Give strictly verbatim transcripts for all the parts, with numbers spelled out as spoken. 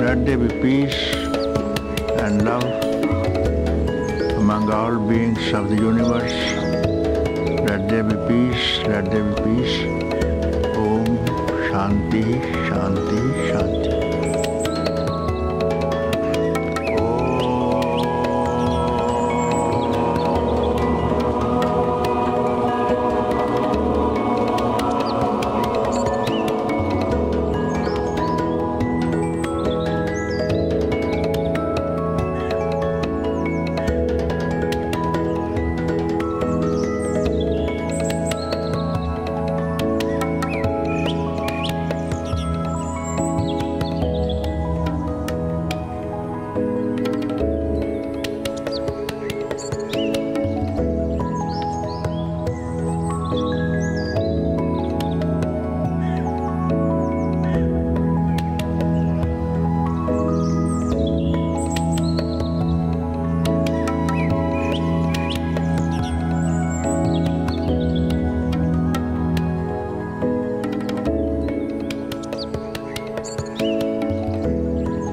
Let there be peace and love among all beings of the universe. Let there be peace, let there be peace. Om Shanti, Shanti, Shanti.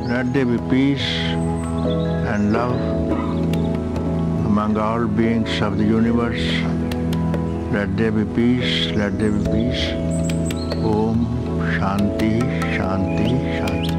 Let there be peace and love among all beings of the universe. Let there be peace, let there be peace. Om Shanti, Shanti, Shanti.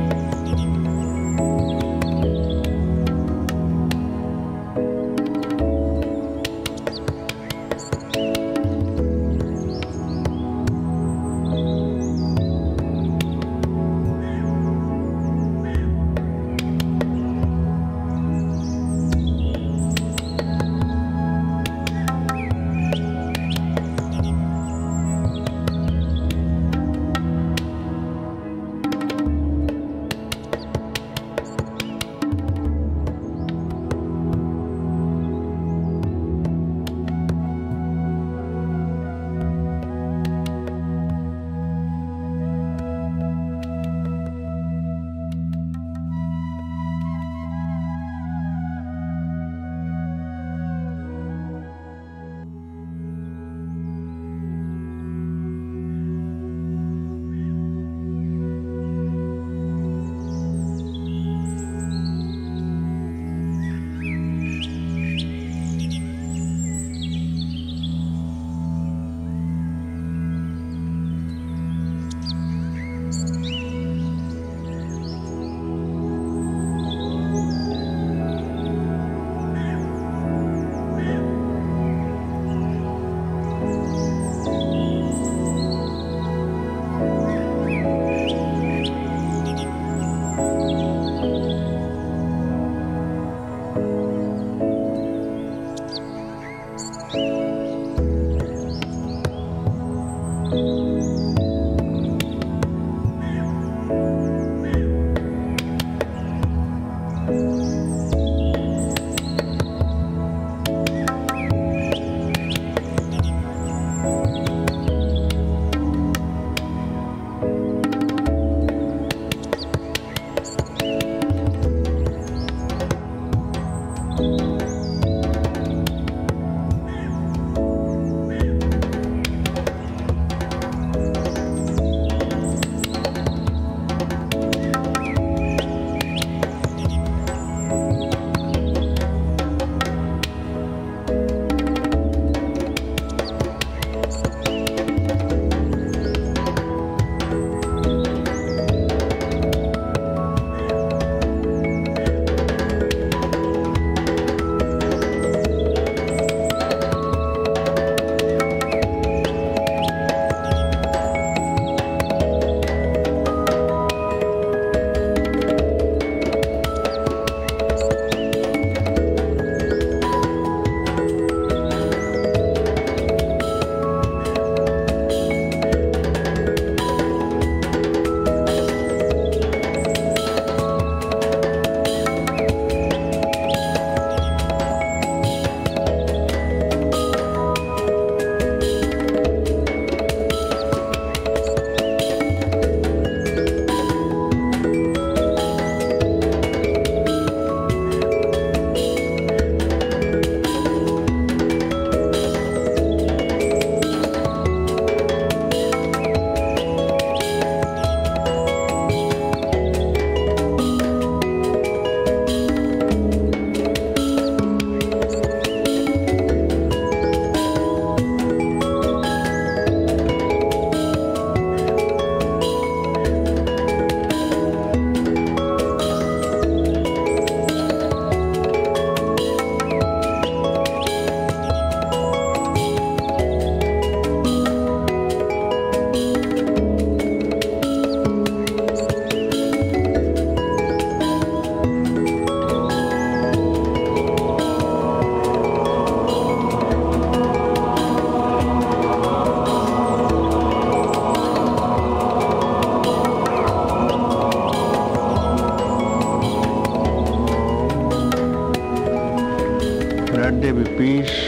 Let there be peace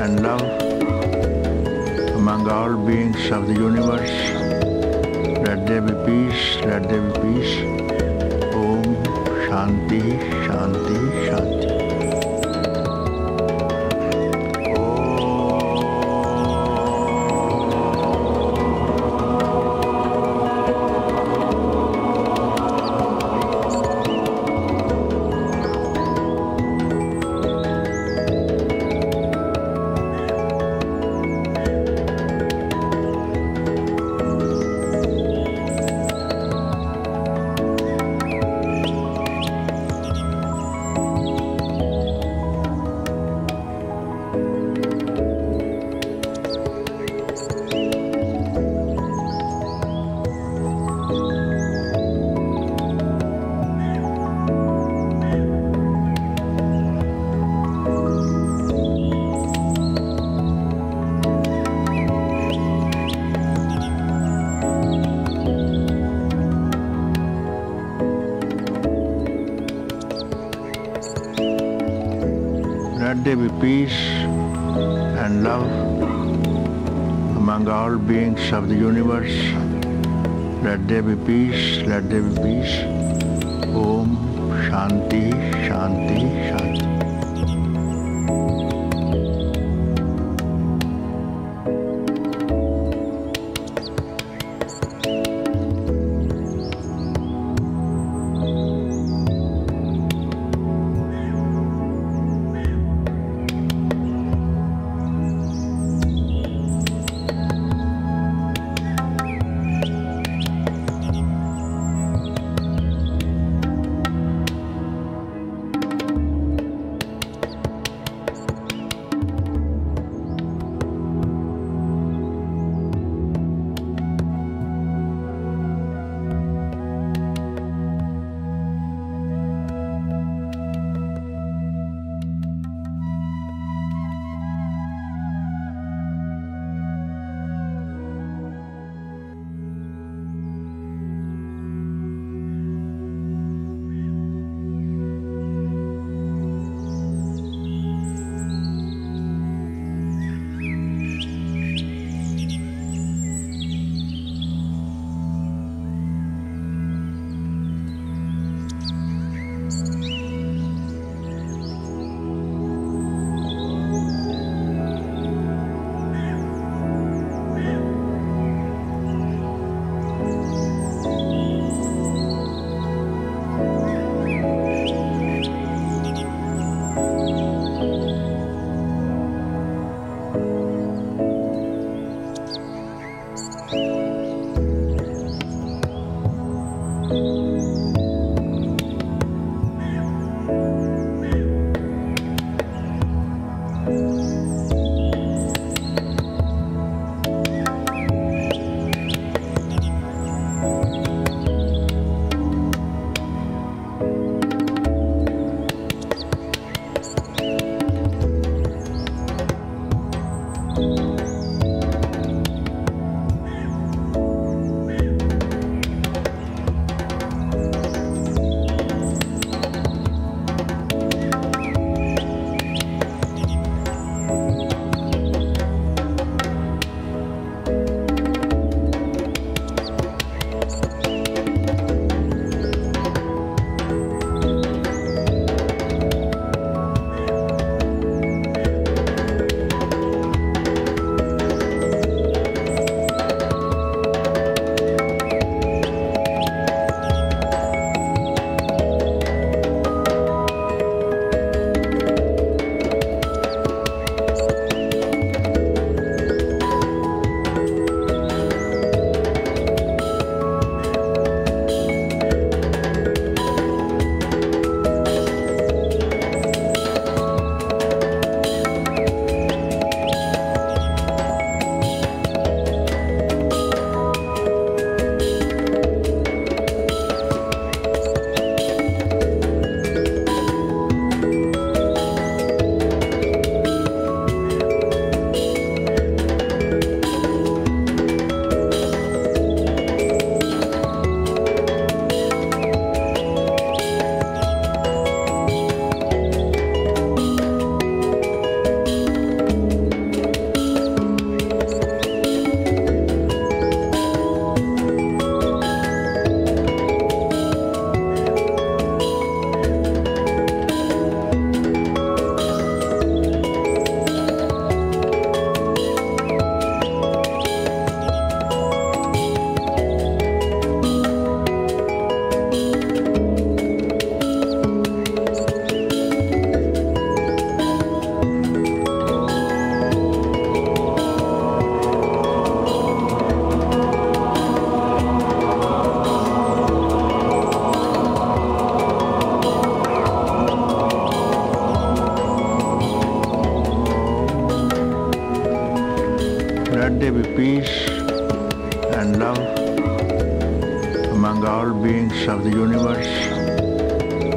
and love among all beings of the universe. Let there be peace, let there be peace. Om Shanti, Shanti, Shanti. Let there be peace and love among all beings of the universe. Let there be peace, let there be peace. Om Shanti, Shanti, Shanti.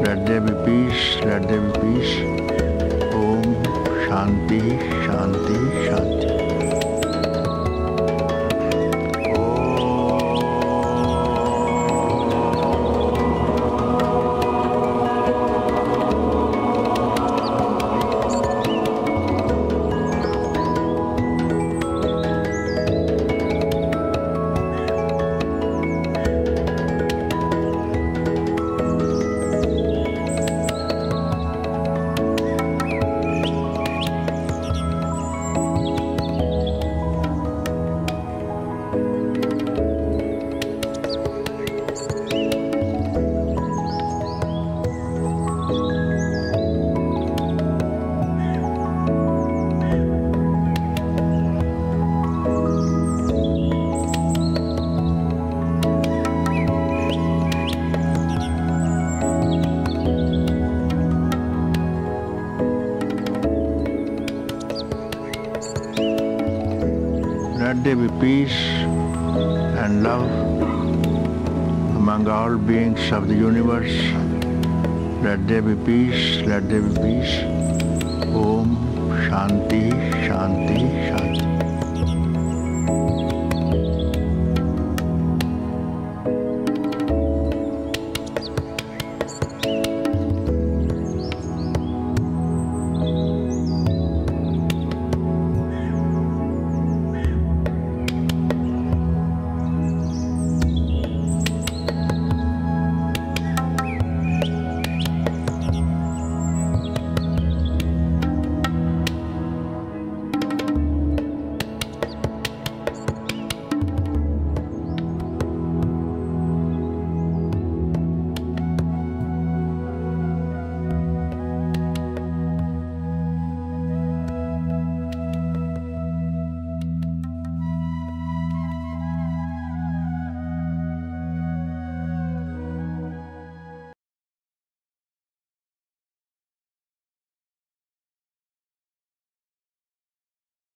Let there be peace, let there be peace. Om Shanti, Shanti, Shanti. Let there be peace and love among all beings of the universe. Let there be peace, let there be peace. Om Shanti, Shanti, Shanti.